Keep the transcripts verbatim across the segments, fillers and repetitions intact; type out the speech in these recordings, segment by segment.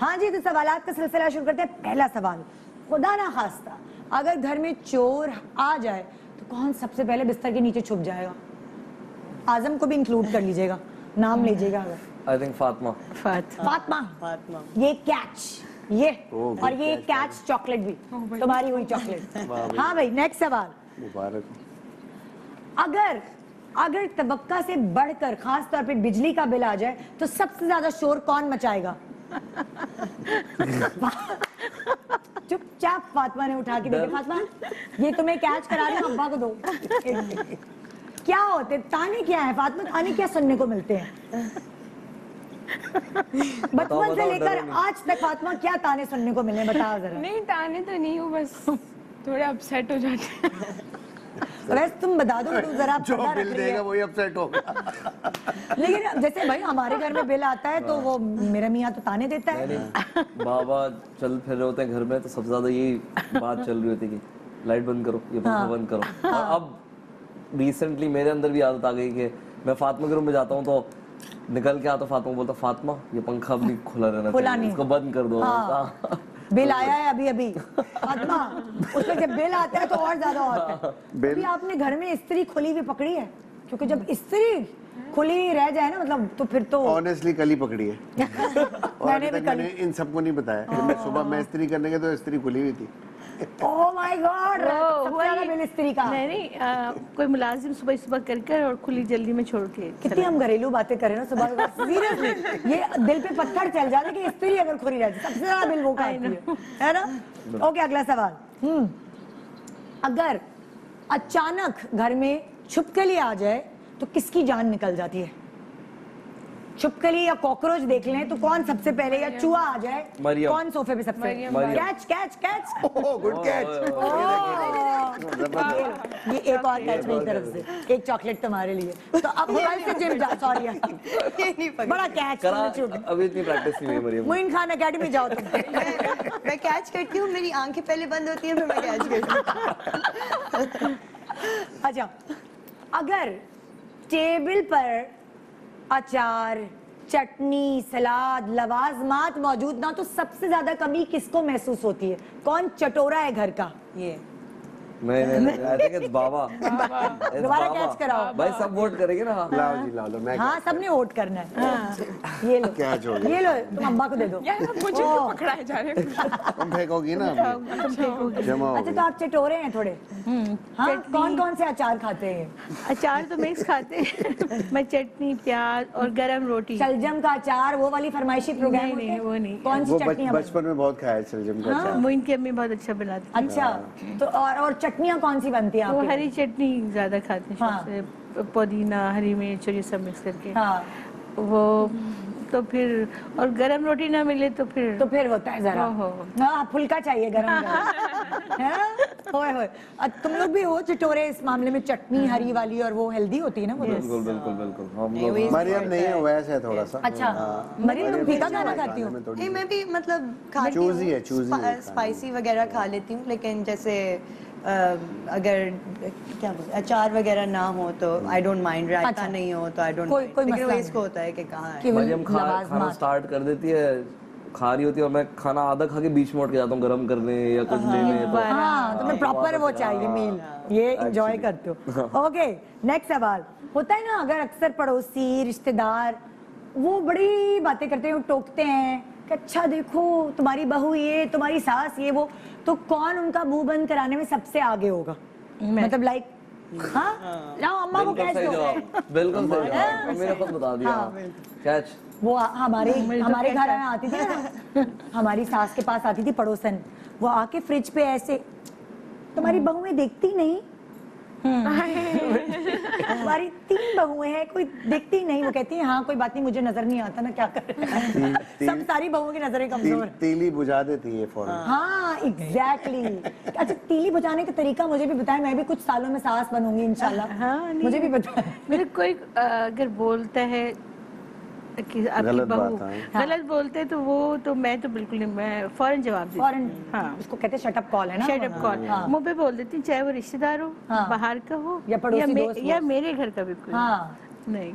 हाँ जी, तो सवालात का सिलसिला शुरू करते हैं। पहला सवाल, खुदा ना खास्ता अगर घर में चोर आ जाए तो कौन सबसे पहले बिस्तर के नीचे छुप जाएगा? आजम को भी इंक्लूड कर लीजिएगा, नाम लीजिएगा। I think Fatima. फातिमा फातिमा ये कैच, ये oh, और ये कैच चॉकलेट भी oh, तुम्हारी हुई चॉकलेट। हाँ भाई, नेक्स्ट सवाल। मुबारक। अगर अगर तबक्का से बढ़कर खास तौर पे बिजली का बिल आ जाए तो सबसे ज्यादा शोर कौन मचाएगा? चुपचाप फातिमा ने उठा के देखा। फातिमा ये तुम्हें कैच करा रही हूँ, अब्बा को दो। क्या होते ताने, क्या है फातिमा, ताने क्या सुनने को मिलते हैं? बचपन से लेकर आज तक फातिमा क्या ताने सुनने को मिले, बताओ जरा। नहीं ताने तो नहीं हूँ, बस थोड़े अपसेट हो जाते हैं। वैसे तुम बता दो, तुम जरा जो बिल देगा वही अपसेट होगा। लेकिन जैसे भाई हमारे घर में बिल आता है तो वो मेरा मियाँ तो ताने देता है। बाबा चल फिर रहे होते हैं घर में तो सबसे ज्यादा यही बात चल रही होती है कि लाइट बंद करो, ये पंखा बंद करो। और अब रिसेंटली मेरे अंदर भी आदत आ गई कि मैं फातिमा के रूम में जाता हूँ तो निकल के आता, फातिमा बोलता फातिमा ये पंखा भी खुला रहना चाहिए, इसको बंद कर दो। बिल आया है अभी अभी फातिमा, उसमें जब बिल आता है तो और ज्यादा होता है। अभी आपने घर में इस्त्री खुली भी पकड़ी है? क्योंकि जब इस्त्री खुली रह जाए ना, मतलब तो फिर तो ऑनेस्टली कल ही पकड़ी है। मैंने भी कल, इन सबको नहीं बताया। जब मैं सुबह मैं इस्त्री करने गया तो इस्त्री खुली हुई थी। ओह माय गॉड, बिल इस्त्री का। नहीं कोई मुलाजिम सुबह सुबह करके और खुली जल्दी में छोड़ के। कितनी हम घरेलू बातें कर रहे हैं सुबह सीरियसली, ये दिल पे पत्थर चल जाता है कि इस्त्री अगर खुली रह जाए सबसे ज्यादा बिल वो का है ना। ओके, अगला सवाल। अगर अचानक घर में छुपकली आ जाए तो किसकी जान निकल जाती है? छुपकली या कॉकरोच देख लें तो कौन सबसे पहले, या चूहा आ जाए कौन सोफे पे सबसे? Catch catch catch, good catch. ये एक और कैच मेरी तरफ से, एक चॉकलेट तुम्हारे लिए। तो अब कल से जिम जाओ। सॉरी यार, बड़ा कैच। अभी इतनी प्रैक्टिस नहीं है। मोइन खान एकेडमी जाओ तुम। मैं कैच करती हूँ, मेरी आंखें पहले बंद होती है, मैं कैच करती हूँ। अच्छा, अगर टेबल पर अचार, चटनी, सलाद, लवाजमात मौजूद ना तो सबसे ज्यादा कमी किसको महसूस होती है? कौन चटोरा है घर का? ये मैं मैं बाबा। दोबारा कैच कराओ भाई, सब वोट करेंगे ना। लाओ जी लाओ, मैं हाँ सबने वोट करना है। ये लो कैच, ये लो तुम अम्मा को दे दो। मुझे पकड़ाए जा रहे हो, तुम फेंकोगी ना। अच्छा तो आप चटोरे हैं थोड़े। हाँ, कौन कौन से अचार खाते हैं? अचार तो मिक्स खाते हैं, मैं चटनी, प्याज और गरम रोटी। शलजम का अचार, वो वाली फरमाइशी प्रोग्राम नहीं, वो नहीं। कौन सी चटनी? बचपन में बहुत खाया शलजम का अचार, मोइन की अम्मी बहुत अच्छा बनाती। अच्छा, तो और चटनियाँ कौन सी बनती हैं आप? हरी चटनी ज्यादा खाते हैं, पुदीना, हरी मिर्च और ये सब मिक्स करके। हाँ। वो तो फिर, और गरम रोटी ना मिले तो फिर तो फिर होता है जरा। हो हाँ, फुल्का चाहिए गरम गरम। तुम लोग भी हो चटोरे इस मामले में, चटनी हरी वाली और वो हेल्दी होती है ना। बिल्कुल बिल्कुल बिल्कुल। मरियम नहीं है, वैसे है थोड़ा सा। अच्छा मरियम, तुम फीका खाना खाती हो? नहीं मैं भी मतलब चूज़ी है, चूज़ी है, स्पाइसी वगैरह खा लेती हूँ। लेकिन जैसे Uh, अगर क्या बोलते अचार वगैरह ना हो तो आई डोंट माइंड, रायता नहीं हो तो आई डोंट कोई कोई मसला नहीं। इसको होता है कि कहाँ है मरियम, खा, खाना स्टार्ट कर देती है, खा रही होती है और मैं खाना आधा खा के बीच में उठ के जाता हूँ गरम करने या कुछ लेने। हाँ, तुम्हें प्रॉपर वो चाहिए मील, ये इंजॉय करते हो। ओके, नेक्स्ट सवाल। होता है ना अगर अक्सर पड़ोसी, रिश्तेदार वो बड़ी बातें करते हैं, टोकते हैं, अच्छा देखो तुम्हारी बहू ये, तुम्हारी सास ये वो, तो कौन उनका मुंह बंद कराने में सबसे आगे होगा? मतलब लाइक हाँ अम्मा को कैच दो। बिल्कुल मेरे को बता दिया कैच। वो हमारे हमारे घर में आती थी, हमारी सास के पास आती थी पड़ोसन, वो आके फ्रिज पे ऐसे, तुम्हारी बहुएं देखती नहीं, हमारी तीन बहुएं हैं कोई देखती नहीं। वो कहती है हाँ कोई बात नहीं, मुझे नजर नहीं आता ना, क्या करें। सब सारी बहुओं की नजरें कमजोर। तीली बुझा देती है फौरन। हाँ एग्जैक्टली। अच्छा तीली बुझाने का तरीका मुझे भी बताएं, मैं भी कुछ सालों में सास बनूंगी इंशाल्लाह। हाँ, मुझे भी बताएं। मेरे कोई अगर बोलता है कि आपकी बहू गलत बोलते तो वो तो मैं तो बिल्कुल नहीं, मैं फौरन जवाब देती हूँ। हाँ, उसको कहते हैं शट अप कॉल है ना। शट अप कॉल मुँह पे बोल देती, चाहे वो रिश्तेदार हो, बाहर का हो या या मेरे घर का भी कोई नहीं।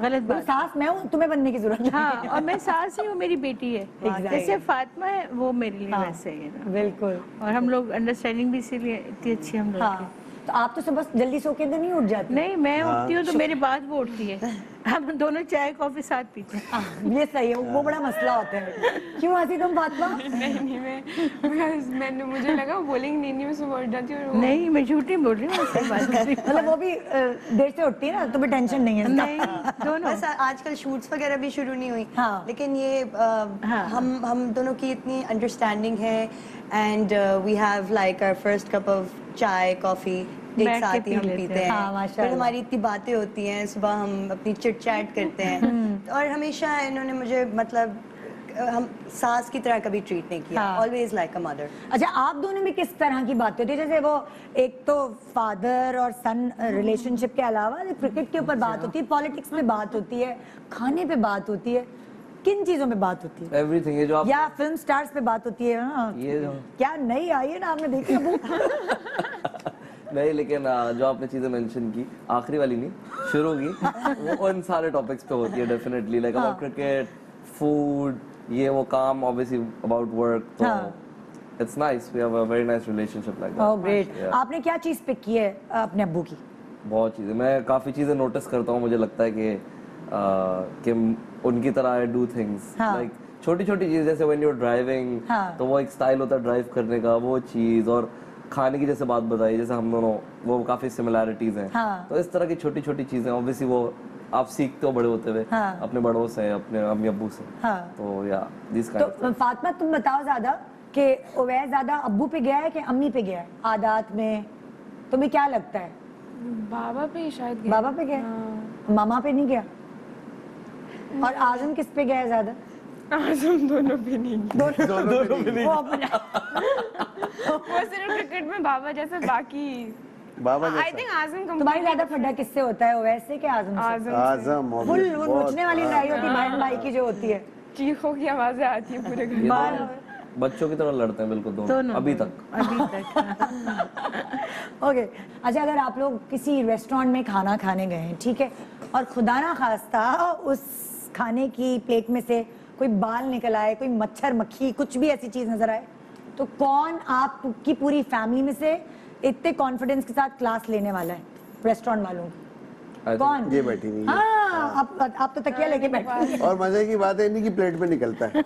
गलत बात। सास मैं हूँ, तुम्हें बनने की जरूरत हाँ, नहीं। और मैं सास ही हूँ, मेरी बेटी है। exactly. जैसे फातिमा है वो मेरे लिए हाँ, वैसे ही है। बिल्कुल। और हम लोग अंडरस्टैंडिंग भी इसीलिए इतनी अच्छी हम लोग हाँ। तो आप तो सुबह जल्दी सो के तो नहीं उठ जाती? नहीं, मैं उठती हूँ तो मेरे बाद वो उठती है। हम दोनों चाय कॉफी साथ पीते हैं। ये सही है, वो बड़ा मसला होता है। क्यों हंसी तुम फातिमा? नहीं नहीं, मैं मैंने मुझे लगा बोलिंग नहीं नहीं मैं सुबह उठ जाती हूँ। नहीं, मैं झूठी बोल रही हूँ। मतलब वो भी देर से उठती है ना, तुम्हें टेंशन नहीं है? दोनों। आजकल शूट्स वगैरह भी शुरू नहीं हुई, लेकिन ये हम हम दोनों की इतनी अंडरस्टैंडिंग है and we have like our first cup of chai coffee एक साथ ही हम पीते हैं। हाँ, फिर हमारी इतनी बातें होती हैं, सुबह हम अपनी चिट चैट करते हैं। और हमेशा इन्होंने मुझे मतलब हम सास की तरह कभी ट्रीट नहीं किया, ऑलवेज लाइक अ मदर। अच्छा, आप दोनों में किस तरह की बातें होती है? जैसे वो एक तो फादर और सन रिलेशनशिप के अलावा क्रिकेट के ऊपर बात होती है, पॉलिटिक्स में बात होती है, खाने पे बात होती है, किन चीजों में बात होती है? एवरीथिंग। ये जो आप या फिल्म स्टार्स पे बात होती है ना, ये क्या नई आई है ना, आपने देखी वो? नहीं, लेकिन जो आपने चीजें मेंशन की, आखिरी वाली नहीं, शुरू की, वो इन सारे टॉपिक्स पे होती है definitely. Like about cricket, food, ये वो काम, ऑब्वियसली अबाउट वर्क। तो it's nice, we have a very nice relationship like that. Oh great. आपने क्या चीज पिक की है अपने अब्बू की? बहुत चीजें, मैं काफी चीजें नोटिस करता हूँ। मुझे लगता है कि कि उनकी तरह आई डू थिंग्स लाइक छोटी छोटी चीज, जैसे व्हेन यू आर ड्राइविंग तो वो एक स्टाइल होता है ड्राइव करने का, वो चीज। और खाने की जैसे बात बताई, जैसे हम दोनों, वो काफी सिमिलैरिटीज हैं। हाँ। तो इस तरह की छोटी छोटी चीजें ऑब्वियसली वो आप सीखते हो बड़े होते हुए। हाँ। अपने बड़ों से, अपने अम्मी अब्बू से। हाँ। तो या दिस काइंड ऑफ। तो फातिमा तुम बताओ ज्यादा कि ओवैस ज्यादा अब्बू पे गया है कि अम्मी पे गया है आदत में? तुम्हें क्या लगता है? बाबा पे शायद गया। बाबा पे गया, मामा पे नहीं गया। और आजम किस पे गया है ज्यादा? आजम दोनों पे नहीं गया। दोनों पे नहीं। वो अपना वो सिर्फ क्रिकेट में बाबा जैसा, बाकी बाबा जैसा। I think Azam. तुम्हारी ज़्यादा फड्डा किससे होता है, वैसे कि आजम से? आजम फुल वो नोचने वाली लड़ाई होती है, बहन भाई की जो होती है, चीखों की आवाजें आती है पूरे घर में, बच्चों की तरह लड़ते हैं बिल्कुल दोनों अभी तक अभी तक। ओके। अच्छा, अगर आप लोग किसी रेस्टोरेंट में खाना खाने गए हैं, ठीक है, और खुदा ना खास्ता उस खाने की प्लेट में से कोई बाल निकल आए, कोई मच्छर मक्खी कुछ भी ऐसी चीज नजर आए, तो कौन आपकी पूरी फैमिली में से इतने कॉन्फिडेंस के साथ क्लास लेने वाला है रेस्टोरेंट वालों की? कौन? ये बैठी हुई। हाँ, आप आप तो तकिया लेके बैठे। और मजे की बात है, इन्हीं की प्लेट में निकलता है।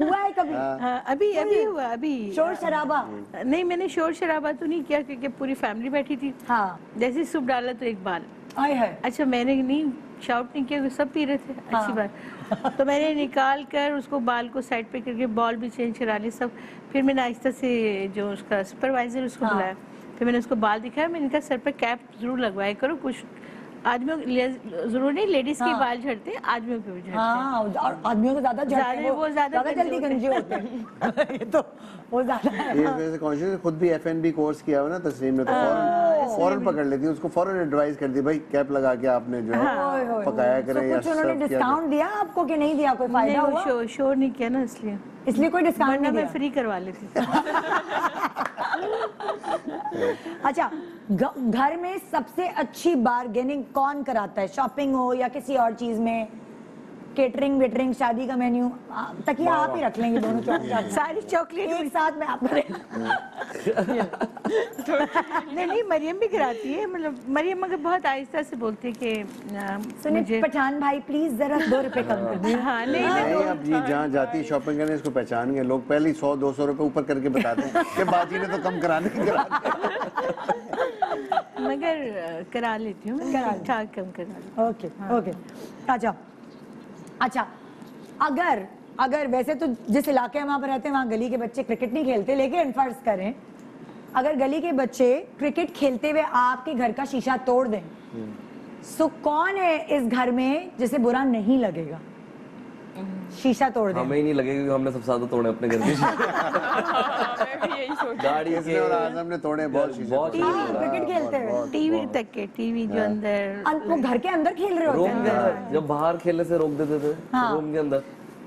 हुआ है कभी? हाँ, अभी अभी हुआ। अभी शोर शराबा? नहीं, मैंने शोर शराबा तो नहीं किया क्योंकि पूरी फैमिली बैठी थी। हाँ। जैसे सूप डाला तो एक बार आया है। अच्छा, मैंने नहीं शाउट नहीं किया, सब पी रहे थे। हाँ। अच्छी बात। तो मैंने निकाल कर उसको बाल को साइड पे करके बॉल भी चेंज करा ली सब। फिर मैंने आहिस्ता से जो उसका सुपरवाइजर उसको हाँ। बुलाया, फिर मैंने उसको बाल दिखाया। मैंने कहा सर पर कैप जरूर लगवाया करो, कुछ आदमियों जरूर नहीं, लेडीज हाँ। के बाल झड़ते, आदमियों के भी झड़ते। हाँ, और आदमियों को ज्यादा झड़ते, वो ज्यादा जल्दी गंजे होते हैं। ये तो वो ज्यादा ये वैसे कॉन्शियस। खुद भी एफएनबी कोर्स किया हुआ ना तस्नीम ने, तो फौरन फौरन पकड़ लेती है उसको, फौरन एडवाइस कर दी, भाई कैप लगा के आपने जो है पकाया करें। कुछ उन्होंने डिस्काउंट दिया आपको कि नहीं दिया? कोई फायदा हुआ? शो शो नहीं किया ना, इसलिए इसलिए कोई डिस्काउंट नहीं दिया, मैं फ्री करवा लेती। अच्छा, घर में सबसे अच्छी बार्गेनिंग कौन कराता है, शॉपिंग हो या किसी और चीज में, केटरिंग वेटरिंग, शादी का मेन्यू? तकिया आप ही रख लेंगे दोनों, चॉकलेट सारी चॉकलेट एक साथ में आप करें। नहीं नहीं, मरियम भी कराती है। मतलब मरियम मगर बहुत आहिस्ता से बोलती है कि सुनिए पठान भाई प्लीज जरा दो रुपए कम कर दें। हाँ, नहीं नहीं, अब ये जहाँ जाती है शॉपिंग करने, इसको पहचान गए लोग, पहले सौ दो सौ रुपये ऊपर करके बताते हैं कि बाजी ने तो कम कराने की। मगर करा लेती हूँ, ठीक ठाक कम करा। Okay okay. अच्छा अच्छा अगर अगर वैसे तो जिस इलाके में आप रहते हैं वहाँ गली के बच्चे क्रिकेट नहीं खेलते, लेकिन फर्ज करें अगर गली के बच्चे क्रिकेट खेलते हुए आपके घर का शीशा तोड़ दें, सो कौन है इस घर में जिसे बुरा नहीं लगेगा? शीशा तोड़ दें हमें ही नहीं लगेगा क्योंकि हमने सबसे ज्यादा तोड़े अपने घर के शीशे। गाड़ी के और आजम ने तोड़े बहुत शीशे, क्रिकेट खेलते हुए, टीवी तक के, टीवी जो अंदर, वो घर के अंदर खेल रहे होते हैं, जब बाहर खेलने से रोक देते थे रूम के अंदर।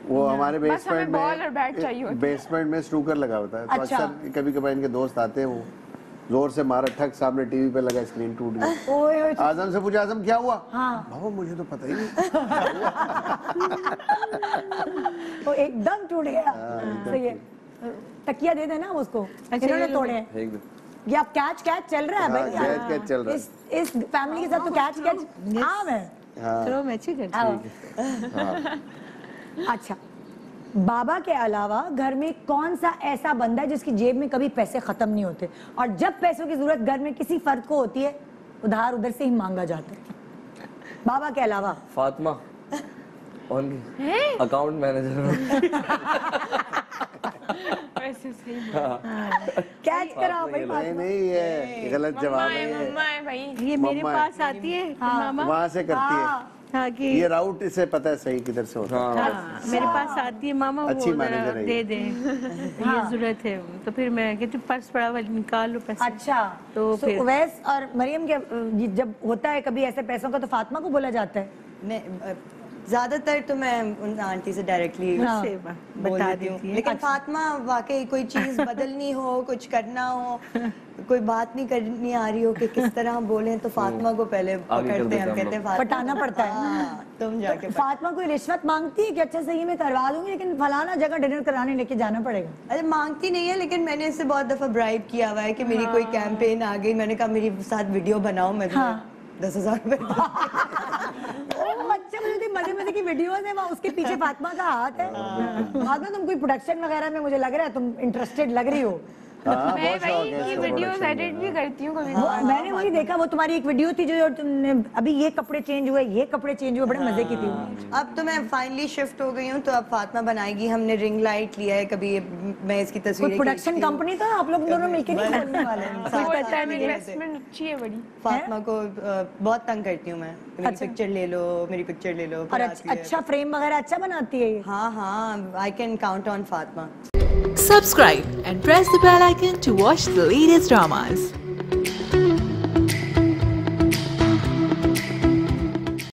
वो हमारे बेसमेंट में, बेसमेंट में स्नूकर लगा होता है, तो अक्सर कभी कभी इनके दोस्त आते हैं, वो जोर से मारा, ठक, सामने टीवी पे लगा, स्क्रीन टूट गई। आजम से पूछा, आजम क्या हुआ? हाँ। बाबा मुझे तो पता ही नहीं। वो एकदम टूट गया। सही है। तकिया दे देना उसको, इन्होंने तोड़े। ये अब कैच कैच चल रहा है भाई। कैच कैच चल रहा है। इस इस फैमिली के साथ तो कैच कैच आम है। चलो मैच ही करते। अच्छा, बाबा के अलावा घर में कौन सा ऐसा बंदा है जिसकी जेब में कभी पैसे खत्म नहीं होते, और जब पैसों की जरूरत घर में किसी फर्द को होती है उधार उधर से ही मांगा जाता है? बाबा के अलावा फातिमा अकाउंट मैनेजर। पैसे सही क्या कराओ भाई? नहीं नहीं है, गलत जवाब है। मम्मा है भाई, ये मेरे पास आती है, वहाँ से करती है। हाँ, कि ये राउट इसे पता है सही किधर से होता है। हाँ, मेरे पास आती है मामा, अच्छी वो दे दे। हाँ, ये जरूरत है तो फिर मैं कहती हूँ पर्स पड़ा हुआ निकाल लो पैसे। अच्छा, तो so, उवैस और मरियम के जब होता है कभी ऐसे पैसों का तो फातिमा को बोला जाता है? नहीं, ज्यादातर तो मैं उन आंटी से डायरेक्टली हाँ, बता दी हूँ। लेकिन अच्छा। फातिमा वाकई कोई चीज बदलनी हो, कुछ करना हो, कोई बात नहीं करनी आ रही हो कि किस तरह बोलें, तो फातिमा को पहले पकड़ते हैं, कहते हैं पटाना पड़ता है। आ, तुम जाके तो फातिमा कोई रिश्वत मांगती है कि अच्छा सही मैं करवा दूंगी लेकिन फलाना जगह डिनर कराने लेके जाना पड़ेगा? अरे मांगती नहीं है, लेकिन मैंने इससे बहुत दफा ब्राइब किया हुआ है कि मेरी कोई कैंपेन आ गई, मैंने कहा मेरी साथ वीडियो बनाओ, मैं दस हजार मजे मजे की वीडियोस है, उसके पीछे फातिमा का हाथ है। फातिमा तुम कोई प्रोडक्शन वगैरह में मुझे लग रहा है तुम इंटरेस्टेड लग रही हो। मैं भाई वीडियोस एडिट भी करती हूँ कभी। मैंने वही देखा, वो तुम्हारी एक वीडियो थी जो तुमने अभी ये कपड़े चेंज हुए, ये कपड़े चेंज हुए, बड़े मजे की थी। अब तो मैं फाइनली शिफ्ट हो गई हूँ, तो अब फातिमा बनाएगी। हमने रिंग लाइट लिया है, कभी मैं इसकी तस्वीर प्रोडक्शन कंपनी था, आप लोग दोनों मिलकर नहीं करने वाले। इन्वेस्टमेंट अच्छी है बड़ी। फातिमा को बहुत तंग करती हूँ मैं, मेरी पिक्चर ले लो, मेरी पिक्चर ले लो। अच्छा फ्रेम वगैरह अच्छा बनाती है। हाँ हाँ, I can count on Fatima. Subscribe and press the bell icon to watch the latest dramas.